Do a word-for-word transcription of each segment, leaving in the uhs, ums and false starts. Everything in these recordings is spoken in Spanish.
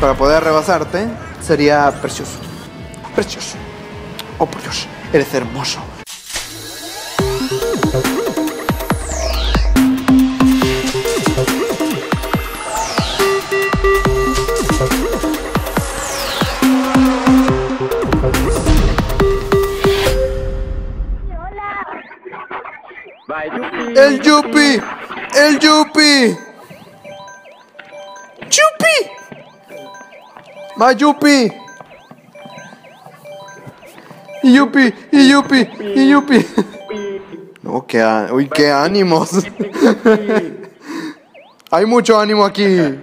para poder rebasarte, sería precioso. Precioso. Oh, por Dios, eres hermoso. ¡El Yupi! ¡El Yupi! ¡Yupi! ¡Ma Yupi! ¡Y Yupi! ¡Y Yupi! ¡Y Yupi! No, qué, uy, qué ánimos. Hay mucho ánimo aquí.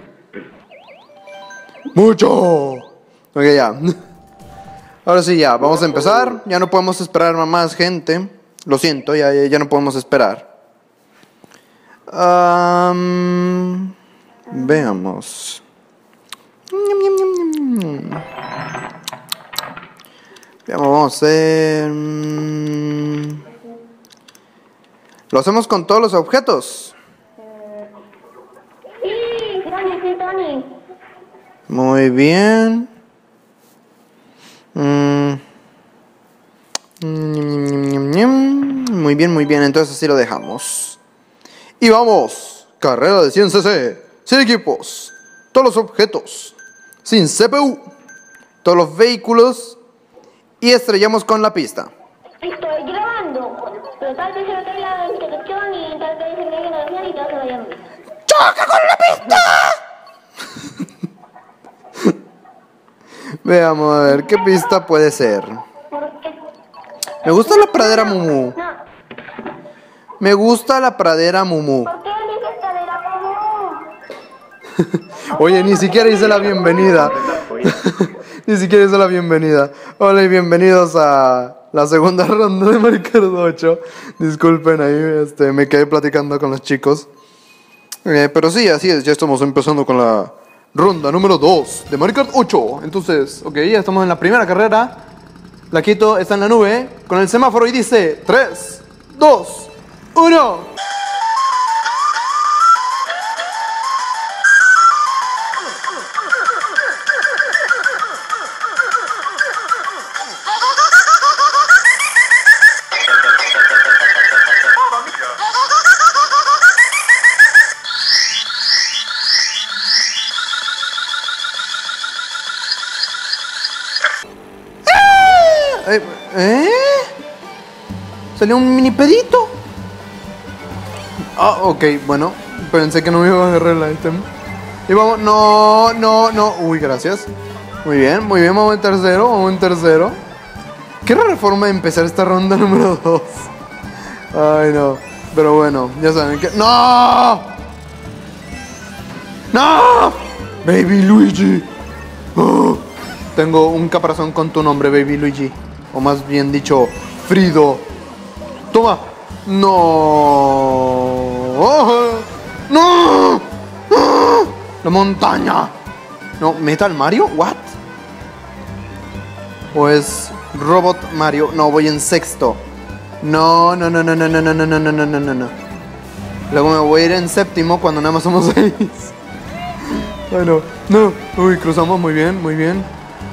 ¡Mucho! Ok, ya. Ahora sí, ya, vamos a empezar. Ya no podemos esperar más gente. Lo siento, ya, ya, ya no podemos esperar. Um, veamos. Veamos, vamos a hacer... ¿Lo hacemos con todos los objetos? Sí, Tony, sí, Tony. Muy bien. Mm. Muy bien, muy bien, entonces así lo dejamos. Y vamos, carrera de cien cc, sin equipos, todos los objetos, sin C P U, todos los vehículos. Y estrellamos con la pista. Estoy grabando, pero tal vez se lo trae la introducción y tal vez se me llegue la señal y todo se vaya. ¡Choca con la pista! Veamos a ver, ¿qué pista puede ser? Me gusta la pradera Mumu. Me gusta la pradera Mumu. ¿Por qué dices pradera Mumu? Oye, ni siquiera hice la bienvenida. Ni siquiera hice la bienvenida. Hola y bienvenidos a la segunda ronda de Mario Kart ocho. Disculpen ahí, este, me quedé platicando con los chicos. Eh, pero sí, así es, ya estamos empezando con la ronda número dos de Mario Kart ocho. Entonces, ok, ya estamos en la primera carrera. La quito, está en la nube, con el semáforo y dice tres, dos, uno. ¿Eh? Salió un mini pedito. Ah, ok, bueno. Pensé que no me iba a agarrar el item. Y vamos, no, no, no. Uy, gracias. Muy bien, muy bien, vamos en tercero, vamos en tercero. Qué rara forma de empezar esta ronda número dos. Ay, no. Pero bueno, ya saben que... ¡No! ¡No! Baby Luigi. ¡Oh! Tengo un caparazón con tu nombre, Baby Luigi. O más bien dicho, Frido. Toma. No. ¡Oh! No. ¡Oh! La montaña. No, ¿Metal Mario? What? ¿O es Robot Mario? No, voy en sexto. No, no, no, no, no, no, no, no, no, no, no, no. Luego me voy a ir en séptimo cuando nada más somos seis. Bueno, no. Uy, cruzamos muy bien, muy bien.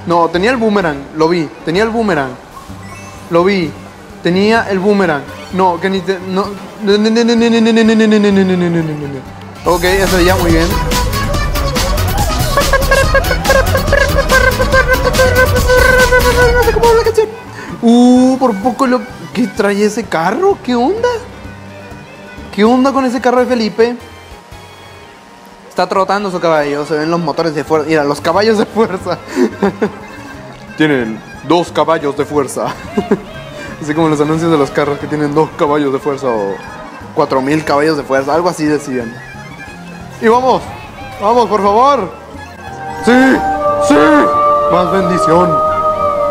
No, tenía el boomerang, lo vi. Tenía el boomerang. Lo vi. Tenía el boomerang. No, que ni te... No. Ok, eso ya, muy bien. No sé cómo habla la canción. Uh, por poco lo... ¿Qué trae ese carro? ¿Qué onda? ¿Qué onda con ese carro de Felipe? Está trotando su caballo, se ven los motores de fuerza. Mira, los caballos de fuerza. Tienen dos caballos de fuerza. Así como los anuncios de los carros que tienen dos caballos de fuerza o cuatro mil caballos de fuerza, algo así decían. Y vamos, vamos por favor. Sí, sí. Más bendición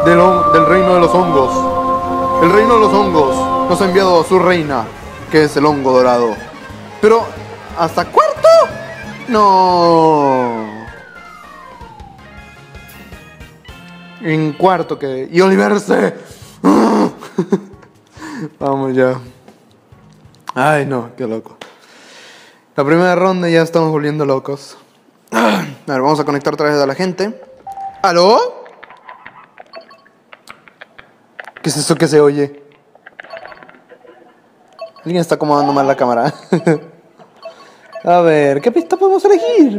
del, del reino de los hongos. El reino de los hongos nos ha enviado a su reina, que es el hongo dorado. Pero, ¿hasta cuándo? No. En cuarto que y Oliverse. Vamos ya. Ay, no, qué loco. La primera ronda ya estamos volviendo locos. A ver, vamos a conectar otra vez a la gente. ¿Aló? ¿Qué es esto que se oye? Alguien está acomodando mal la cámara. A ver, ¿qué pista podemos elegir?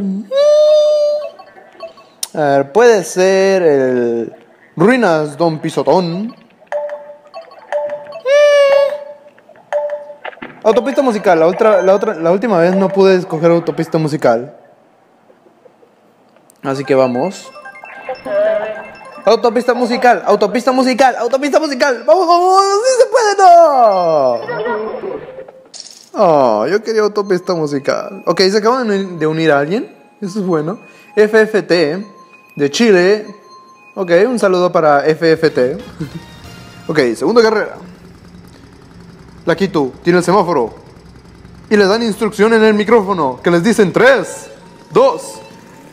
A ver, puede ser el... Ruinas Don Pisotón. Autopista musical. La, otra, la, otra, la última vez no pude escoger autopista musical. Así que vamos. Autopista musical, autopista musical, autopista musical. ¡Vamos, vamos! ¡Sí se puede! ¡No! Oh, yo quería autopista musical. Ok, se acaban de unir a alguien. Eso es bueno. F F T de Chile. Ok, un saludo para F F T. Ok, segunda carrera. Laquito tiene el semáforo y les dan instrucción en el micrófono, que les dicen tres, dos,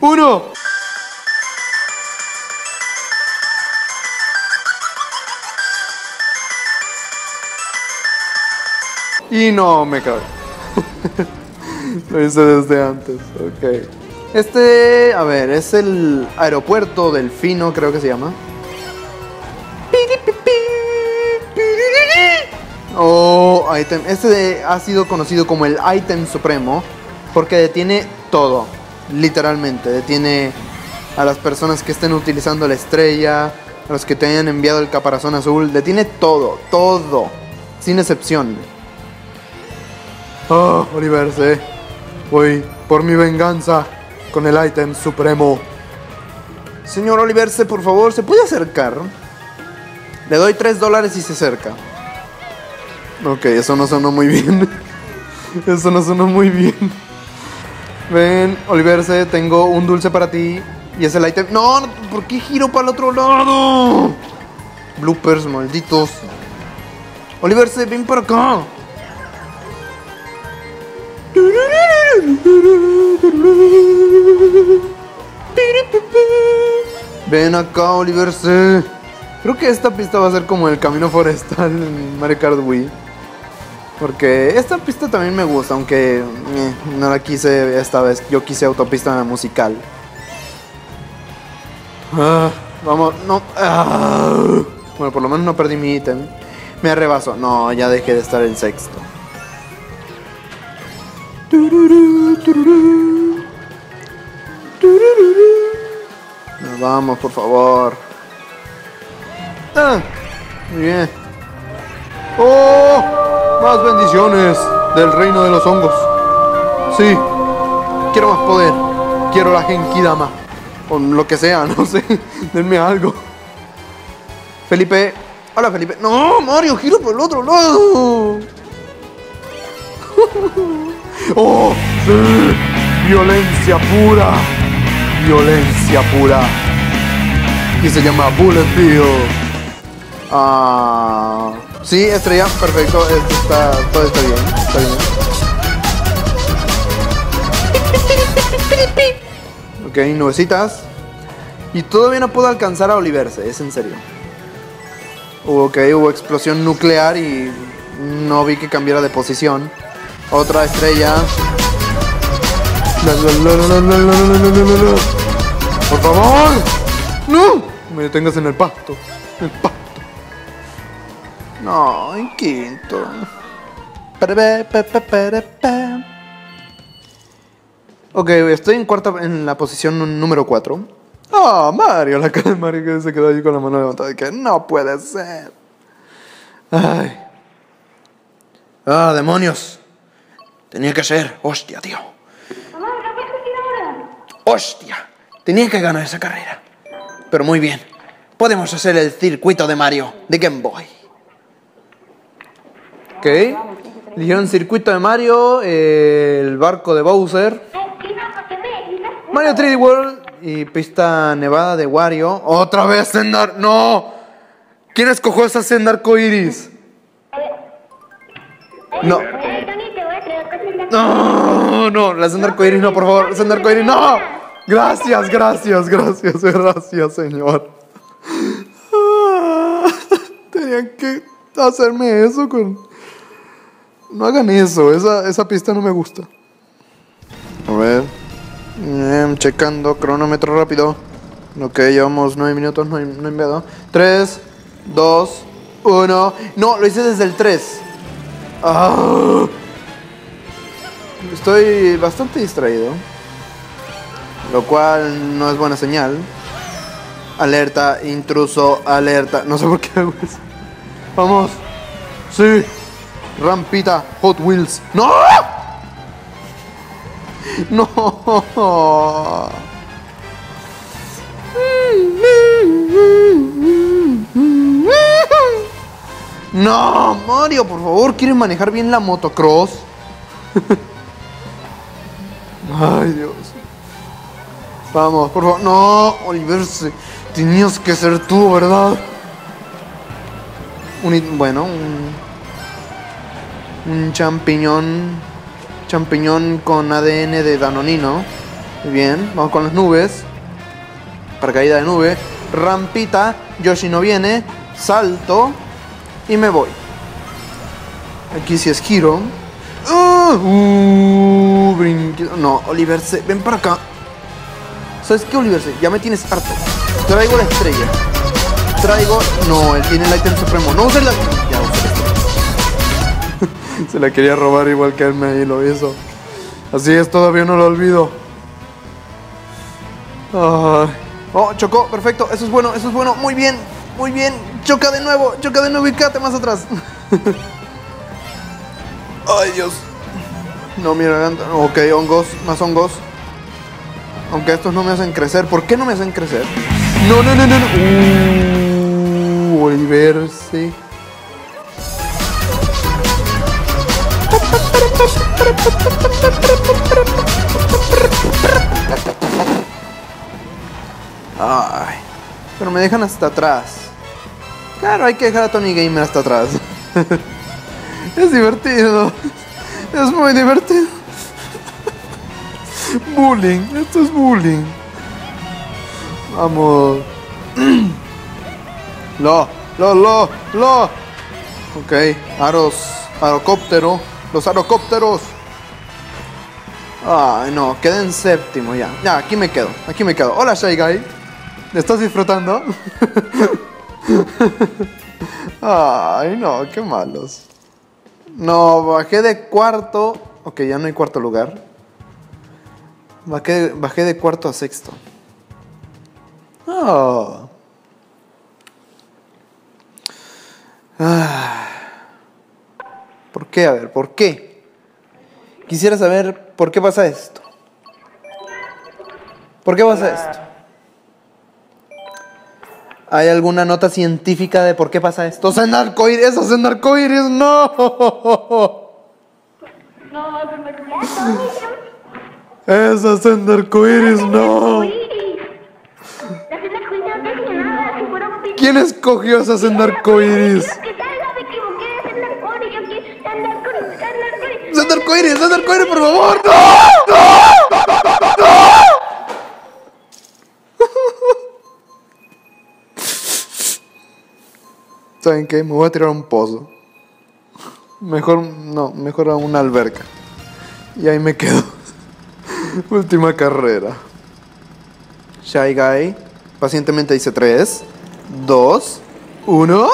uno. Y no me cago. Lo hice desde antes. Ok. Este, a ver, es el aeropuerto Delfino, creo que se llama. Oh, item. Este ha sido conocido como el ítem supremo porque detiene todo, literalmente. Detiene a las personas que estén utilizando la estrella, a los que te hayan enviado el caparazón azul. Detiene todo, todo, sin excepción. Oh, Oliverse, voy por mi venganza con el ítem supremo. Señor Oliverse, por favor, ¿se puede acercar? Le doy tres dólares y se acerca. Ok, eso no sonó muy bien. Eso no sonó muy bien. Ven, Oliverse, tengo un dulce para ti. Y es el ítem... ¡No! ¿Por qué giro para el otro lado? Bloopers, malditos. Oliverse, ven para acá. Ven acá, Oliverse. Creo que esta pista va a ser como el camino forestal en Mario Kart Wii. Porque esta pista también me gusta, aunque eh, no la quise esta vez. Yo quise autopista musical. Ah, vamos, no. Ah. Bueno, por lo menos no perdí mi ítem. Me rebaso. No, ya dejé de estar en sexto. No, vamos, por favor. Ah, muy bien. ¡Oh! Más bendiciones del reino de los hongos. Sí. Quiero más poder. Quiero la Genkidama. O lo que sea, no sé. Denme algo. Felipe. Hola, Felipe. ¡No, Mario! ¡Giro por el otro lado! ¡Oh! ¡Sí! ¡Violencia pura! ¡Violencia pura! Y se llama Bullet Bill. Ah, sí, estrella, perfecto, esto está, todo está bien, está bien. Ok, nubecitas. Y todavía no puedo alcanzar a Oliverse, es en serio. Ok, hubo explosión nuclear y no vi que cambiara de posición. Otra estrella. Por favor, no me detengas en el pasto, el pasto. No, en quinto. Ok, estoy en cuarta, en la posición número cuatro. Ah, oh, Mario, la cara de Mario que se quedó allí con la mano levantada y que no puede ser. Ay. Ah, oh, demonios. Tenía que ser. Hostia, tío. Mamá, ¿qué puedes decir ahora? Hostia, tenía que ganar esa carrera. Pero muy bien. Podemos hacer el circuito de Mario de Game Boy. Ok, eligieron circuito de Mario, eh, el barco de Bowser, Mario tres D World y pista nevada de Wario. ¡Otra vez sendar! ¡No! ¿Quién escogió esa senda arcoiris? No. No, no, la senda arcoiris no, por favor, senda arcoiris, ¡no! Gracias, gracias, gracias, gracias, señor. Tenían que hacerme eso con... No hagan eso, esa, esa pista no me gusta. A ver. Eh, checando cronómetro rápido. Ok, llevamos nueve minutos, no, no invado. tres, dos, uno. No, lo hice desde el tres. Oh. Estoy bastante distraído, lo cual no es buena señal. Alerta, intruso, alerta. No sé por qué hago eso. Vamos. Sí. Rampita, Hot Wheels. ¡No! ¡No! No, Mario, por favor, ¿quieren manejar bien la motocross? Ay, Dios. Vamos, por favor. No, Oliverse. Tenías que ser tú, ¿verdad? Un, bueno, un, un champiñón. Champiñón con A D N de Danonino. Muy bien, vamos con las nubes. Paracaída de nube. Rampita, Yoshi no viene. Salto. Y me voy. Aquí sí es giro. Uh, uh, brinquido. No, Oliverse, ven para acá. ¿Sabes qué, Oliverse? Ya me tienes harto. Traigo la estrella. Traigo... No, él tiene el ítem supremo. No uses la... Ya usé la... Se la quería robar igual que él me y lo hizo. Así es, todavía no lo olvido. Uh... Oh, chocó. Perfecto. Eso es bueno, eso es bueno. Muy bien. Muy bien. Choca de nuevo. Choca de nuevo y quédate más atrás. Ay, Dios. No, mira. Ok, hongos. Más hongos. Aunque estos no me hacen crecer. ¿Por qué no me hacen crecer? No, no, no, no, no. Uh, Oliverse. Ay. Pero me dejan hasta atrás. Claro, hay que dejar a Tonny Gamer hasta atrás. Es divertido. Es muy divertido. Bullying, esto es bullying. Vamos. Lo, lo, lo, lo. Ok, aros, arocóptero. Los arocópteros. Ay, no, quedé en séptimo ya. Ya, aquí me quedo, aquí me quedo. Hola, Shy Guy. ¿Estás disfrutando? Ay, no, qué malos. No, bajé de cuarto. Ok, ya no hay cuarto lugar. Bajé, bajé de cuarto a sexto. Oh. Ah. ¿Por qué? A ver, ¿por qué? Quisiera saber por qué pasa esto. ¿Por qué pasa esto? ¿Hay alguna nota científica de por qué pasa esto? ¡Son arcoíris! ¡Esos son arcoíris! ¡No! ¡Esa senda arcoíris, no! ¿Quién escogió esa senda arcoíris? ¡Senda arcoíris! ¡Senda arcoíris, por favor! ¡No! ¡No! ¡No! ¿Saben qué? Me voy a tirar a un pozo. Mejor, no, mejor a una alberca. Y ahí me quedo. Última carrera. Shy Guy pacientemente dice tres, dos, uno.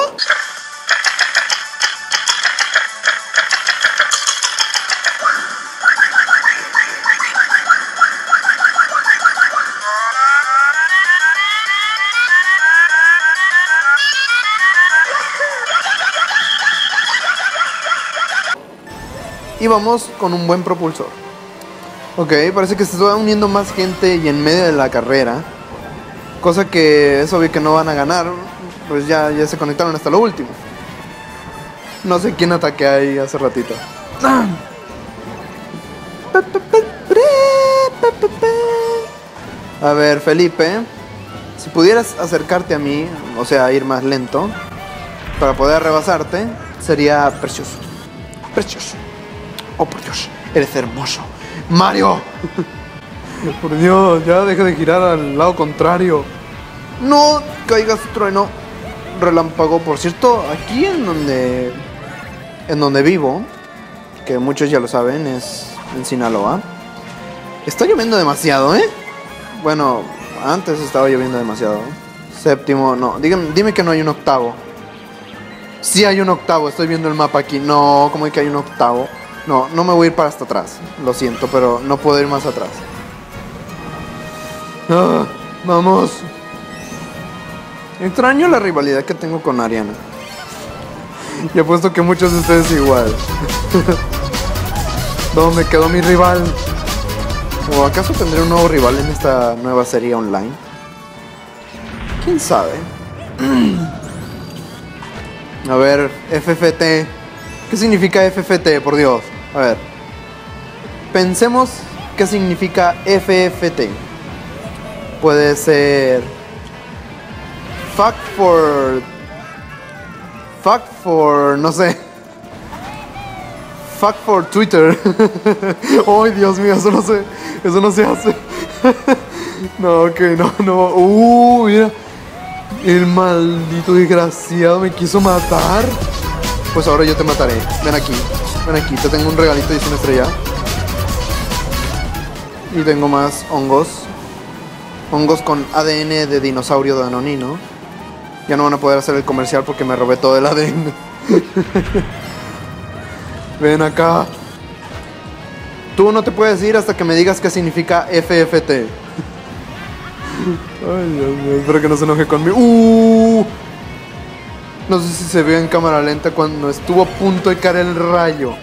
Y vamos con un buen propulsor. Ok, parece que se está uniendo más gente y en medio de la carrera. Cosa que es obvio que no van a ganar. Pues ya, ya se conectaron hasta lo último. No sé quién ataqué ahí hace ratito. ¡Ah! A ver, Felipe, si pudieras acercarte a mí, o sea, ir más lento, para poder rebasarte, sería precioso. Precioso. Oh, por Dios, eres hermoso. Mario, por Dios, ya deja de girar al lado contrario. No caigas, trueno, relámpago. Por cierto, aquí en donde en donde vivo, que muchos ya lo saben, es en Sinaloa, Está lloviendo demasiado, ¿eh? Bueno, antes estaba lloviendo demasiado, ¿eh? Séptimo, no. Dígame, dime que no hay un octavo. Sí hay un octavo, estoy viendo el mapa aquí. No, ¿cómo es que hay un octavo? No, no me voy a ir para hasta atrás. Lo siento, pero no puedo ir más atrás. ¡Ah! ¡Vamos! Extraño la rivalidad que tengo con Ariana. Y apuesto que muchos de ustedes igual. ¿Dónde quedó mi rival? ¿O acaso tendré un nuevo rival en esta nueva serie online? ¿Quién sabe? A ver, F F T. ¿Qué significa F F T, por Dios? A ver. Pensemos qué significa F F T. Puede ser... Fuck for... Fuck for... no sé. Fuck for Twitter. ¡Ay, oh, Dios mío! Eso no se... Eso no se hace. No, ok, no, no. ¡Uh, mira! El maldito desgraciado me quiso matar. Pues ahora yo te mataré. Ven aquí. Ven aquí. Te tengo un regalito y es una estrella. Y tengo más hongos. Hongos con A D N de dinosaurio Danonino. Ya no van a poder hacer el comercial porque me robé todo el A D N. Ven acá. Tú no te puedes ir hasta que me digas qué significa F F T. Ay, Dios mío, espero que no se enoje conmigo. ¡Uh! No sé si se vio en cámara lenta cuando estuvo a punto de caer el rayo.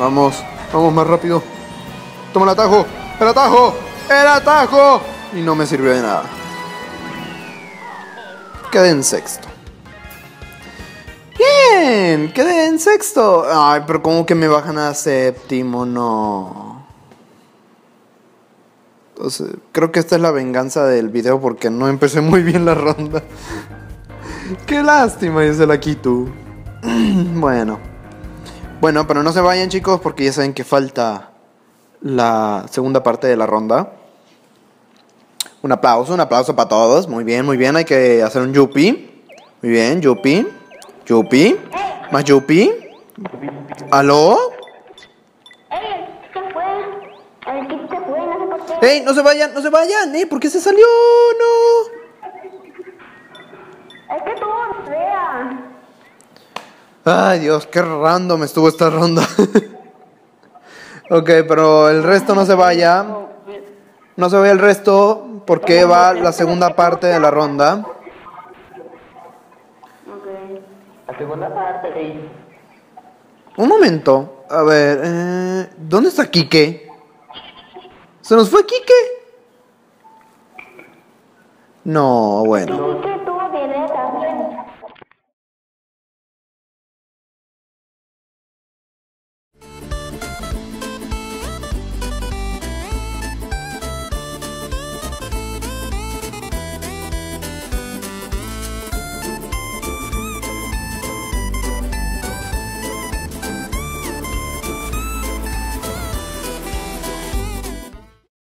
Vamos, vamos más rápido. Toma el atajo, el atajo, el atajo. Y no me sirvió de nada. Quedé en sexto. Bien, quedé en sexto. Ay, pero ¿cómo que me bajan a séptimo? No. Entonces, creo que esta es la venganza del video porque no empecé muy bien la ronda. ¡Qué lástima! Yo se la quito. Bueno. Bueno, pero no se vayan, chicos, porque ya saben que falta la segunda parte de la ronda. Un aplauso, un aplauso para todos. Muy bien, muy bien. Hay que hacer un yupi. Muy bien, yupi. Yupi. Más yupi. ¿Aló? ¡Ey! ¡No se vayan! ¡No se vayan! ¡Eh! ¿Por qué se salió? ¡No! Es que estuvo fea. ¡Ay, Dios! ¡Qué random estuvo esta ronda! Ok, pero el resto no se vaya. No se vaya el resto porque va la segunda parte de la ronda. Ok. La segunda parte, sí. Un momento. A ver... Eh, ¿dónde está Quique? ¿Se nos fue Quique? No, bueno.